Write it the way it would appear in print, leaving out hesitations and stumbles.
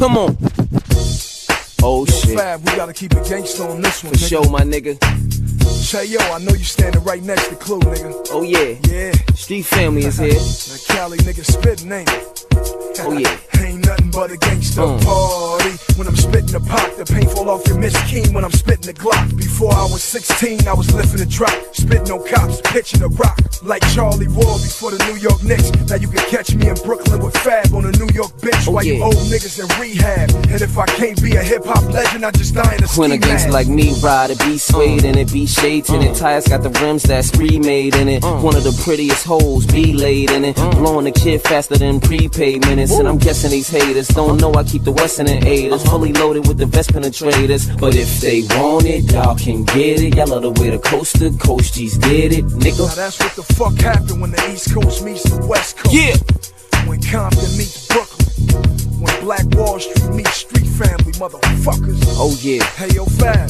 Come on. Oh shit. Fab, we gotta keep it gangster on this one. For show, my nigga. Say yo, I know you standing right next to Clue, nigga. Oh yeah. Yeah. Steve Family is here. That Cali nigga spitting, ain't it? Oh yeah. Ain't nothing but a gangster party. When I'm spitting the pop, the paint fall off your Miss King. When I'm spitting the Glock, before I was 16, I was lifting the drop, spitting on cops, pitching a rock like Charlie Wall before the New York Knicks. Now you can catch me in Brooklyn with Fab on a New York bitch. Oh, while yeah. You old niggas in rehab. And if I can't be a hip hop legend, I just die in a ski mask. When a gangster like me ride, it be suede and it be shades in it. Tires got the rims that's remade in it. One of the prettiest hoes be laid in it. Blowing the kid faster than prepaid minutes. And I'm guessing these haters don't know I keep the West in the haters. Fully loaded with the vest penetrators. But if they want it, y'all can get it. Y'all are the way the coast to coast, G's did it, nigga. Now that's what the fuck happened when the East Coast meets the West Coast. Yeah. When Compton meets Brooklyn. When Black Wall Street meets Street Family, motherfuckers. Oh yeah. Hey yo, Fab.